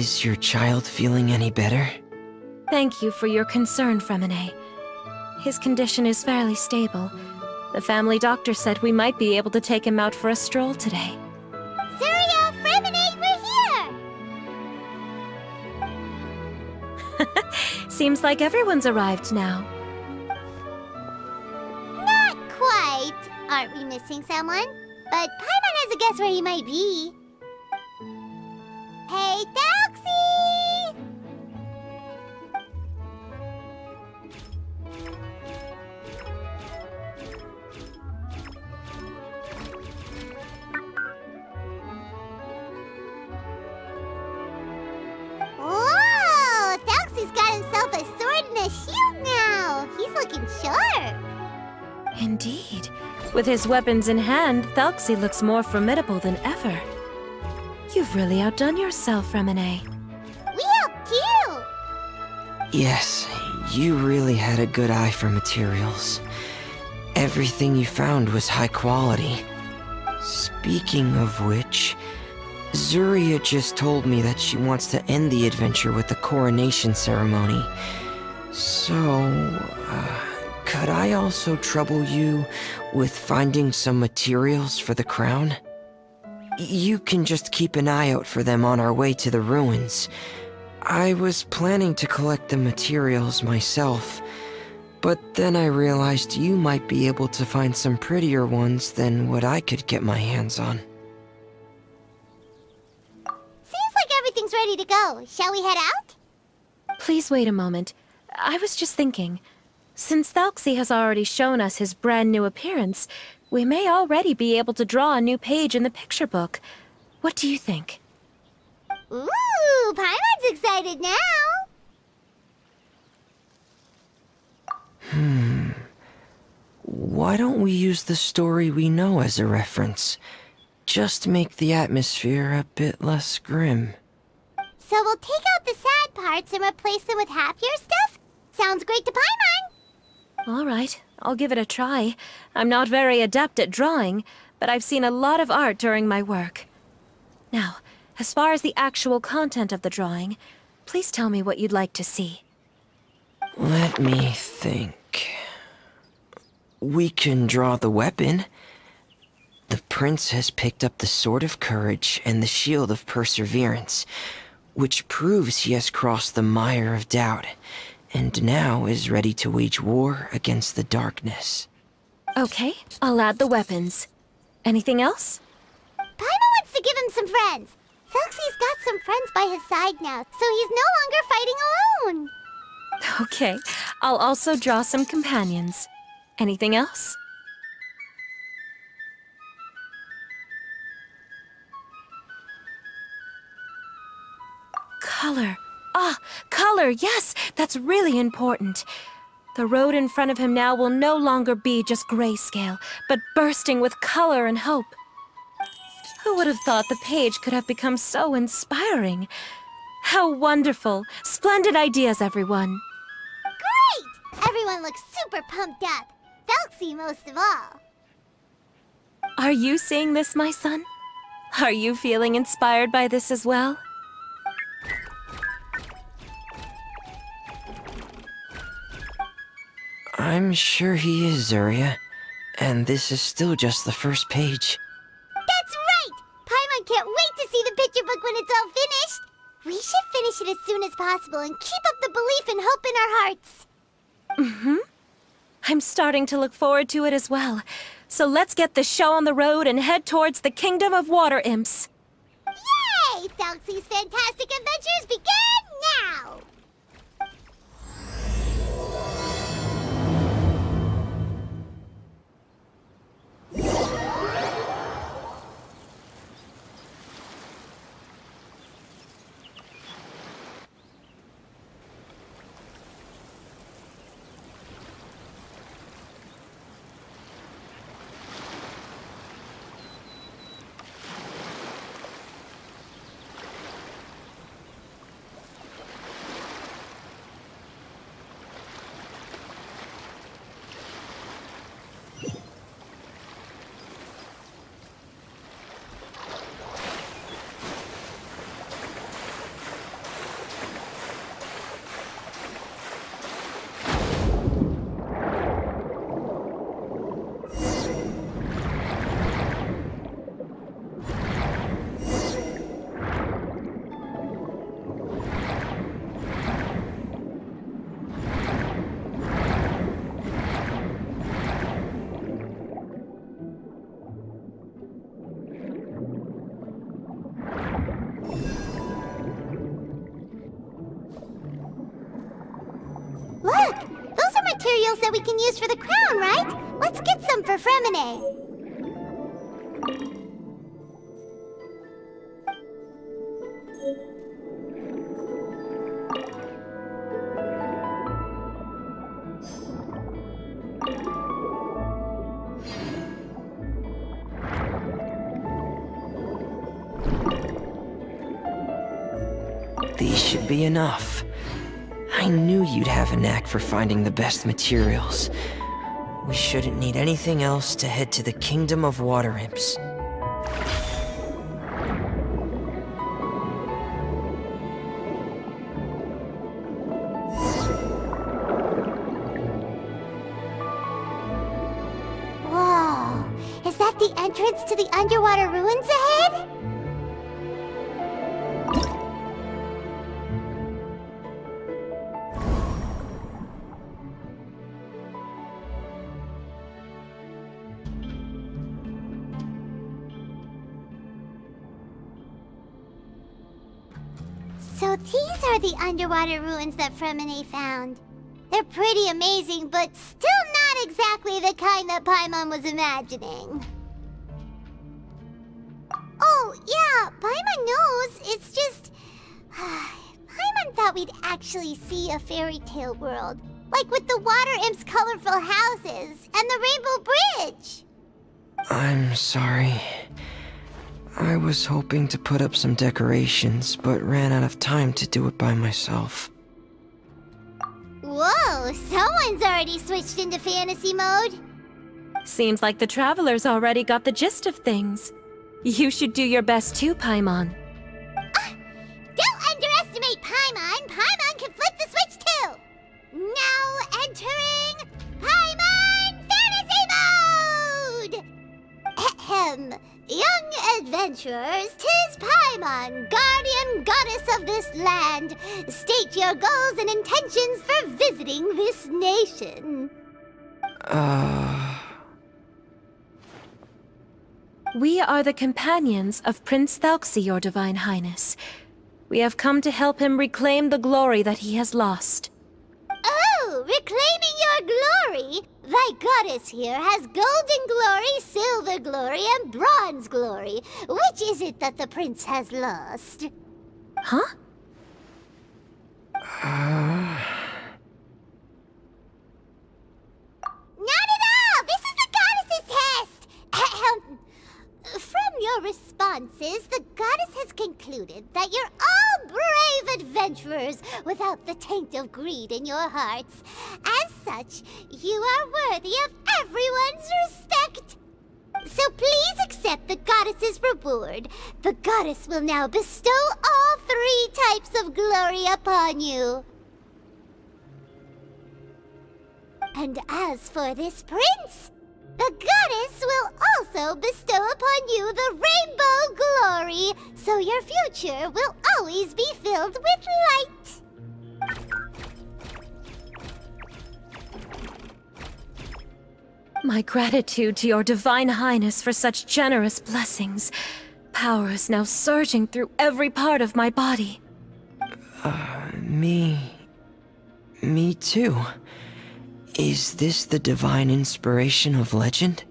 Is your child feeling any better? Thank you for your concern, Freminet. His condition is fairly stable. The family doctor said we might be able to take him out for a stroll today. Zuriya, Freminet, we're here! Seems like everyone's arrived now. Not quite. Aren't we missing someone? But Paimon has a guess where he might be. Hey, Thelxie! Whoa! Thelxie's got himself a sword and a shield now! He's looking sharp! Indeed. With his weapons in hand, Thelxie looks more formidable than ever. You've really outdone yourself, Freminet. We helped you! Yes, you really had a good eye for materials. Everything you found was high quality. Speaking of which, Zuriya just told me that she wants to end the adventure with the coronation ceremony. So, could I also trouble you with finding some materials for the crown? You can just keep an eye out for them on our way to the ruins. I was planning to collect the materials myself, but then I realized you might be able to find some prettier ones than what I could get my hands on. Seems like everything's ready to go. Shall we head out? Please wait a moment. I was just thinking. Since Thelxie has already shown us his brand new appearance, we may already be able to draw a new page in the picture book. What do you think? Ooh, Paimon's excited now! Why don't we use the story we know as a reference? Just make the atmosphere a bit less grim. So we'll take out the sad parts and replace them with happier stuff? Sounds great to Paimon! All right, I'll give it a try. I'm not very adept at drawing, but I've seen a lot of art during my work. Now, as far as the actual content of the drawing, please tell me what you'd like to see. Let me think. We can draw the weapon. The prince has picked up the sword of courage and the shield of perseverance, which proves he has crossed the mire of doubt, and now is ready to wage war against the darkness. Okay, I'll add the weapons. Anything else? Paimon wants to give him some friends. Thelxie's got some friends by his side now, so he's no longer fighting alone. Okay, I'll also draw some companions. Anything else? Color. Ah, color, yes! That's really important. The road in front of him now will no longer be just grayscale, but bursting with color and hope. Who would have thought the page could have become so inspiring? How wonderful! Splendid ideas, everyone! Great! Everyone looks super pumped up. Thelxie most of all. Are you seeing this, my son? Are you feeling inspired by this as well? I'm sure he is, Zuriya. And this is still just the first page. That's right! Paimon can't wait to see the picture book when it's all finished! We should finish it as soon as possible and keep up the belief and hope in our hearts! I'm starting to look forward to it as well. So let's get the show on the road and head towards the Kingdom of Water Imps. Yay! Thelxie's fantastic adventures begin now! materials that we can use for the crown, right? Let's get some for Freminet. These should be enough. I knew you'd have a knack for finding the best materials. We shouldn't need anything else to head to the Kingdom of Water Imps. Whoa! Is that the entrance to the underwater ruins ahead? So these are the underwater ruins that Freminet found. They're pretty amazing, but still not exactly the kind that Paimon was imagining. Oh, yeah, Paimon knows. It's just... Paimon thought we'd actually see a fairy tale world. Like with the water imps' colorful houses and the rainbow bridge. I'm sorry. I was hoping to put up some decorations, but ran out of time to do it by myself. Whoa, someone's already switched into fantasy mode. Seems like the travelers already got the gist of things. You should do your best too, Paimon. Don't underestimate Paimon! Paimon can flip the switch too! Now entering Paimon Fantasy Mode! Ahem. Young adventurers, 'tis Paimon, guardian goddess of this land. State your goals and intentions for visiting this nation. We are the companions of Prince Thelxie, your Divine Highness. We have come to help him reclaim the glory that he has lost. Oh, reclaiming your glory? Thy goddess here has golden glory, silver glory, and bronze glory. Which is it that the prince has lost? Huh? Not at all! This is the goddess's test! From your responses, the goddess has concluded that you're all brave adventurers without the taint of greed in your hearts. As such, you are worthy of everyone's respect. So please accept the goddess's reward. The goddess will now bestow all 3 types of glory upon you. And as for this prince, the goddess will also bestow upon you the rainbow glory, so your future will always be filled with light. My gratitude to your Divine Highness for such generous blessings. Power is now surging through every part of my body. Me too. Is this the divine inspiration of legend?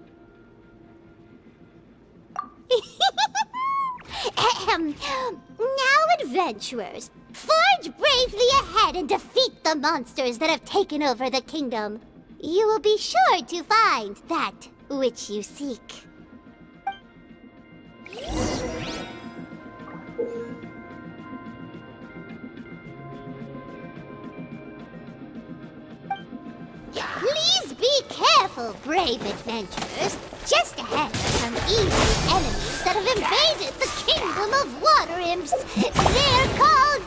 Now, adventurers, forge bravely ahead and defeat the monsters that have taken over the kingdom. You will be sure to find that which you seek. Please be careful, brave adventurers. Just ahead are some evil enemies that have invaded the Kingdom of Water Imps. They're called...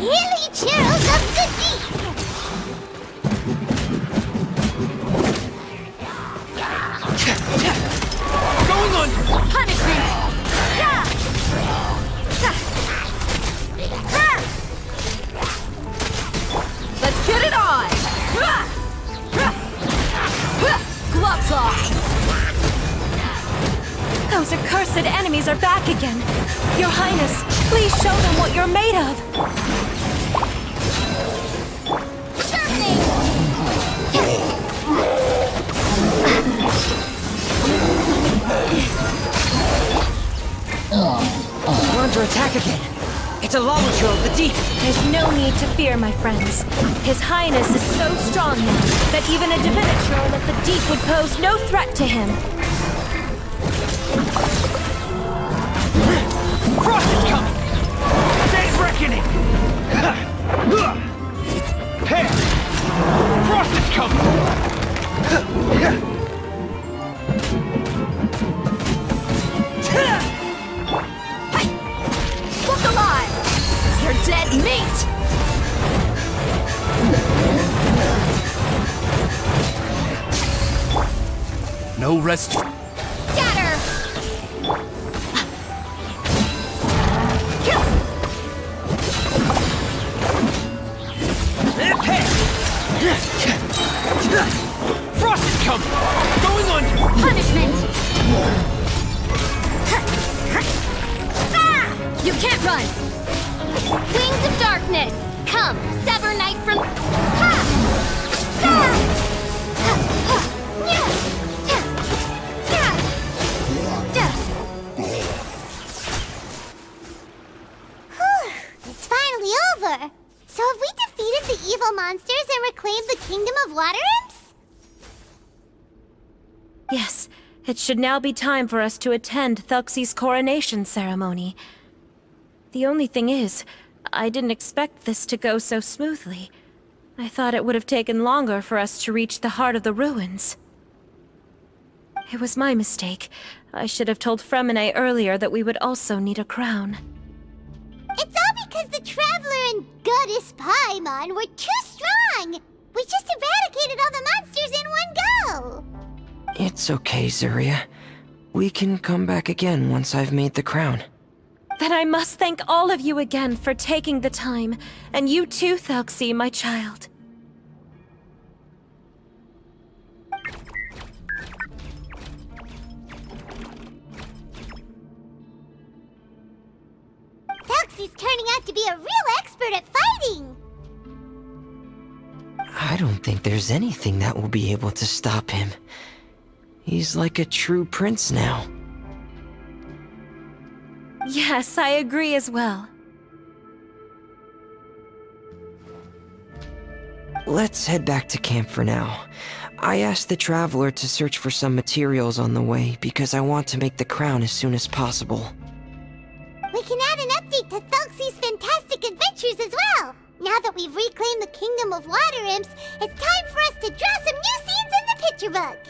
Hilly Chillers of the Deep! Going on! Punishment! Let's get it on! Gloves off! Those accursed enemies are back again! Your Highness, please show them what you're made of! under attack again. It's a lava trail of the deep. There's no need to fear, my friends. His Highness is so strong now that even a divinatroll of the deep would pose no threat to him. Frost is coming! Day's reckoning! Pair! Frost is coming! Look alive! You're dead meat! No rest. Scatter! Kill! Frost is coming! Going on! Punishment! You can't run! Wings of darkness! Come, sever night from... Ha! It's finally over! So have we defeated the evil monsters and reclaimed the Kingdom of Water Imps? Yes, it should now be time for us to attend Thelxie's coronation ceremony. The only thing is, I didn't expect this to go so smoothly. I thought it would have taken longer for us to reach the heart of the ruins. It was my mistake. I should have told Freminet earlier that we would also need a crown. It's all because the Traveler and Goddess Paimon were too strong! We just eradicated all the monsters in one go! It's okay, Zuriya. We can come back again once I've made the crown. Then I must thank all of you again for taking the time, and you too, Thelxie, my child. Thelxie's turning out to be a real expert at fighting! I don't think there's anything that will be able to stop him. He's like a true prince now. Yes, I agree as well. Let's head back to camp for now. I asked the Traveler to search for some materials on the way because I want to make the crown as soon as possible. We can add an update to Thelxie's fantastic adventures as well! Now that we've reclaimed the Kingdom of Water Imps, it's time for us to draw some new scenes in the picture book!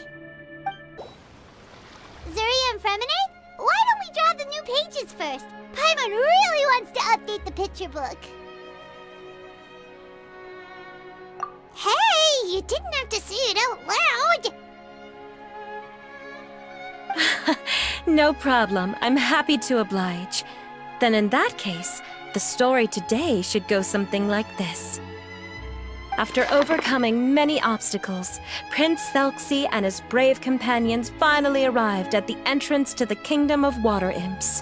Zuriya and Freminet? Why don't we draw the new pages first? Paimon really wants to update the picture book. Hey, you didn't have to say it out loud! No problem. I'm happy to oblige. Then in that case, the story today should go something like this. After overcoming many obstacles, Prince Thelxie and his brave companions finally arrived at the entrance to the Kingdom of Water Imps.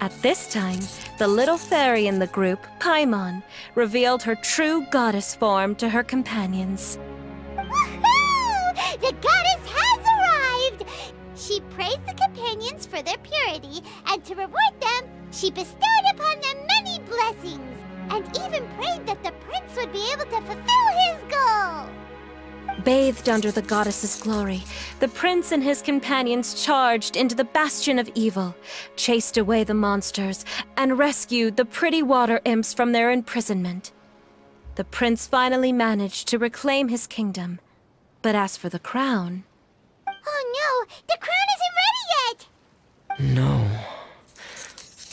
At this time, the little fairy in the group, Paimon, revealed her true goddess form to her companions. Woohoo! The goddess has arrived! She praised the companions for their purity, and to reward them, she bestowed upon them many blessings. And even prayed that the prince would be able to fulfill his goal! Bathed under the goddess's glory, the prince and his companions charged into the bastion of evil, chased away the monsters, and rescued the pretty water imps from their imprisonment. The prince finally managed to reclaim his kingdom, but as for the crown... Oh no! The crown isn't ready yet! No...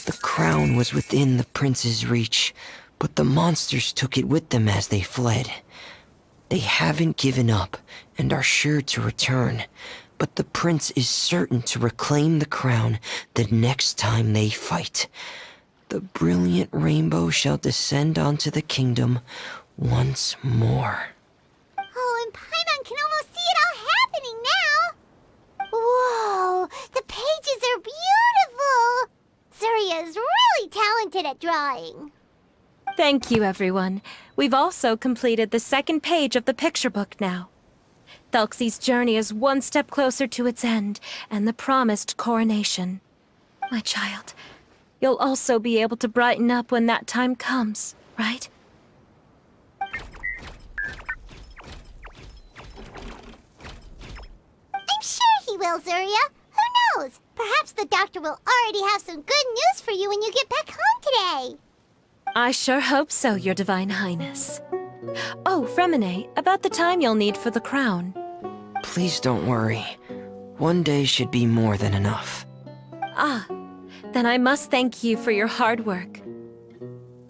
The crown was within the prince's reach. But the monsters took it with them as they fled. They haven't given up, and are sure to return. But the prince is certain to reclaim the crown the next time they fight. The brilliant rainbow shall descend onto the kingdom once more. Oh, and Paimon can almost see it all happening now! Whoa, the pages are beautiful! Zuriya is really talented at drawing. Thank you, everyone. We've also completed the second page of the picture book now. Thelxie's journey is one step closer to its end, and the promised coronation. My child, You'll also be able to brighten up when that time comes, right? I'm sure he will, Zuriya. Who knows? Perhaps the doctor will already have some good news for you when you get back home today. I sure hope so, Your Divine Highness. Oh, Freminet, about the time you'll need for the crown. Please don't worry. One day should be more than enough. Ah, then I must thank you for your hard work.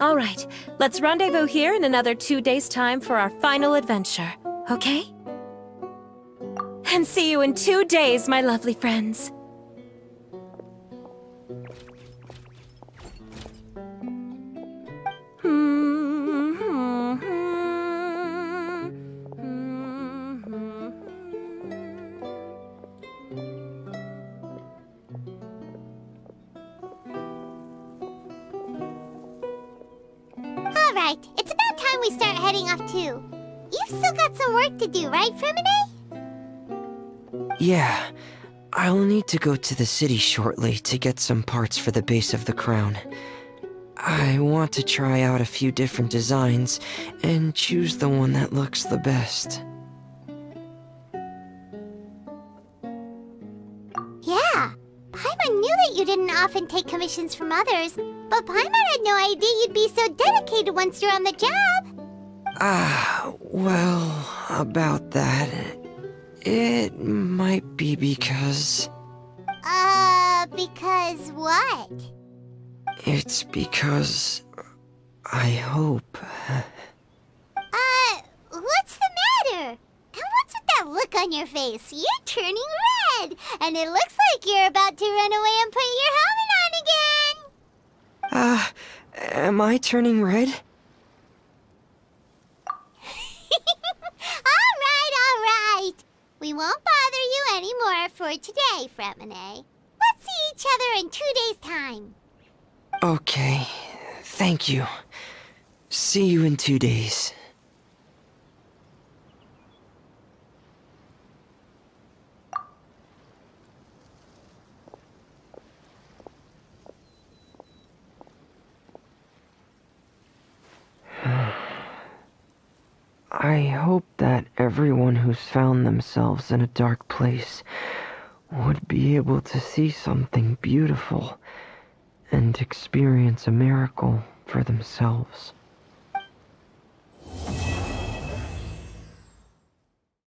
All right, let's rendezvous here in another 2 days' time for our final adventure, okay? And see you in 2 days, my lovely friends. It's about time we start heading off too. You've still got some work to do, right, Freminet? Yeah. I'll need to go to the city shortly to get some parts for the base of the crown. I want to try out a few different designs and choose the one that looks the best. Yeah. Paimon knew that you didn't often take commissions from others. But Paimon had no idea you'd be so dedicated once you're on the job! Well, about that... It might be because... because what? It's because... I hope... what's the matter? And what's with that look on your face? You're turning red! And it looks like you're about to run away and put your helmet on again! Am I turning red? All right. We won't bother you anymore for today, Freminet. Let's see each other in 2 days' time. Okay, thank you. See you in 2 days. I hope that everyone who's found themselves in a dark place would be able to see something beautiful and experience a miracle for themselves.